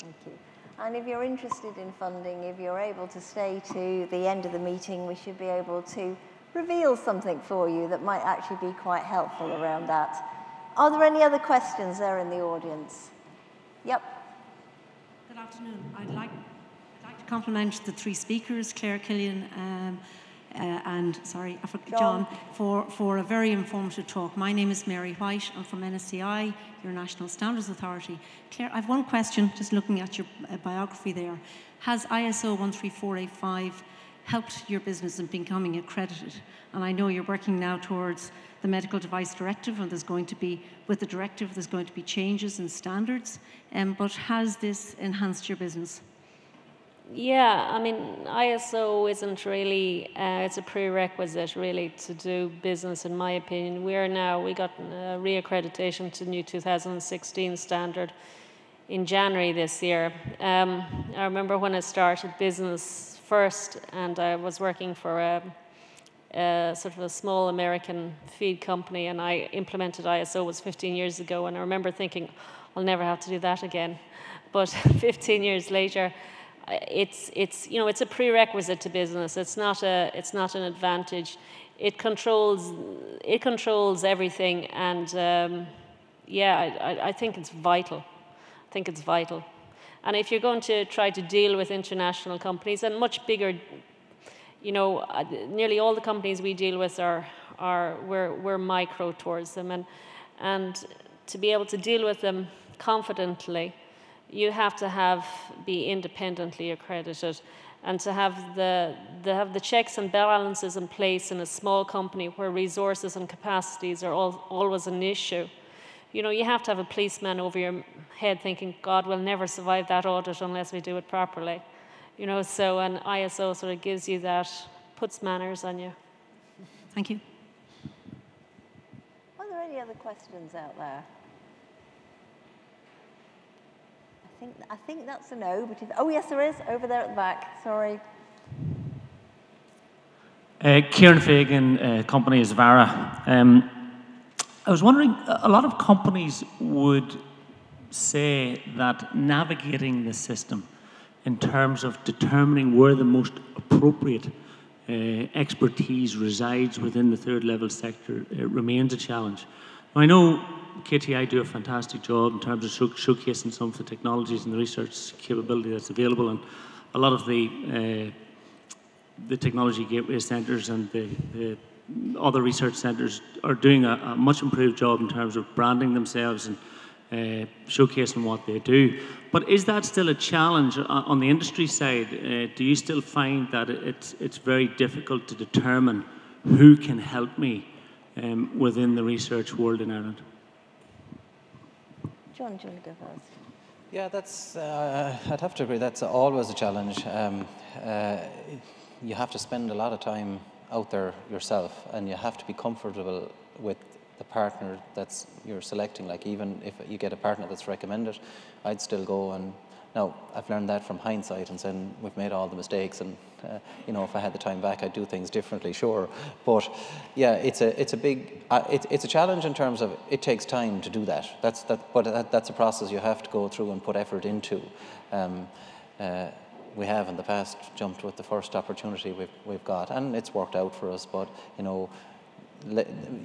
Thank you. And if you're interested in funding, if you're able to stay to the end of the meeting, we should be able to reveal something for you that might actually be quite helpful around that. Are there any other questions there in the audience? Yep. Good afternoon. I'd like to compliment the three speakers, Claire, Cillian, and sorry, John, for a very informative talk. My name is Mary White. I'm from NSCI, your National Standards Authority. Claire, I've one question, just looking at your biography there. Has ISO 13485 helped your business in becoming accredited? And I know you're working now towards the Medical Device Directive, and there's going to be, with the directive, there's going to be changes in standards, but has this enhanced your business? Yeah, I mean, ISO isn't really, it's a prerequisite really to do business, in my opinion. We got reaccreditation to the new 2016 standard in January this year. I remember when I started business first and I was working for a sort of a small American feed company, and I implemented ISO, it was 15 years ago, and I remember thinking, I'll never have to do that again. But 15 years later, it's you know, it's a prerequisite to business. It's not an advantage. It controls everything, and yeah, I think it's vital. I think it's vital. And if you're going to try to deal with international companies and much bigger, you know, nearly all the companies we deal with we're micro towards them, and to be able to deal with them confidently you have to be independently accredited, and to have the checks and balances in place in a small company where resources and capacities are always an issue. You know, you have to have a policeman over your head thinking, God, we'll never survive that audit unless we do it properly. You know, so an ISO sort of gives you that, puts manners on you. Thank you. Are there any other questions out there? I think that's a no, but oh yes, there is, over there at the back, sorry. Kieran Fagan, company is Vara. I was wondering, a lot of companies would say that navigating the system in terms of determining where the most appropriate expertise resides within the third level sector remains a challenge. Now, I know KTI do a fantastic job in terms of showcasing some of the technologies and the research capability that's available, and a lot of the technology gateway centres and the other research centres are doing a much improved job in terms of branding themselves and showcasing what they do. But is that still a challenge on the industry side? Do you still find that it's very difficult to determine who can help me within the research world in Ireland? John, do you want to go first? Yeah, that's, I'd have to agree, that's always a challenge. You have to spend a lot of time out there yourself, and you have to be comfortable with the partner that's you're selecting. Like, even if you get a partner that's recommended, I'd still go and, now, I've learned that from hindsight and saying we've made all the mistakes, and you know, if I had the time back, I'd do things differently, sure. But yeah, it's a big, it's a challenge in terms of it takes time to do that. That's a process you have to go through and put effort into. We have in the past jumped with the first opportunity we've got, and it's worked out for us. But you know,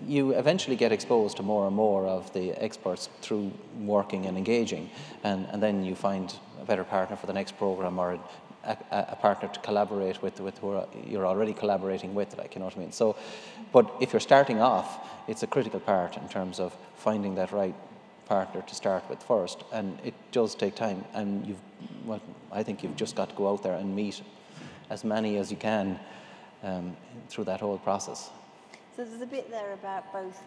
you eventually get exposed to more and more of the experts through working and engaging, and then you find a better partner for the next program, or a partner to collaborate with who you're already collaborating with, like, you know what I mean? So, but if you're starting off, it's a critical part in terms of finding that right partner to start with first, and it does take time, and well, I think you've just got to go out there and meet as many as you can through that whole process. So there's a bit there about both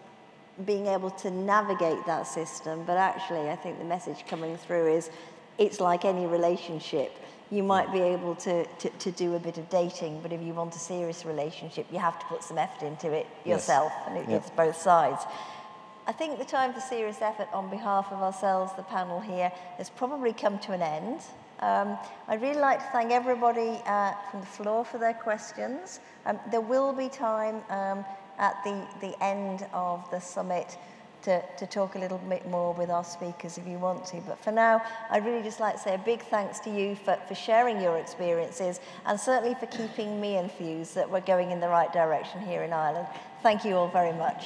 being able to navigate that system, but actually I think the message coming through is it's like any relationship. You might be able to do a bit of dating, but if you want a serious relationship, you have to put some effort into it yourself, yes. And it's both sides. I think the time for serious effort on behalf of ourselves, the panel here, has probably come to an end. I'd really like to thank everybody from the floor for their questions. There will be time at the end of the summit to talk a little bit more with our speakers if you want to. But for now, I'd really just like to say a big thanks to you for sharing your experiences, and certainly for keeping me enthused that we're going in the right direction here in Ireland. Thank you all very much.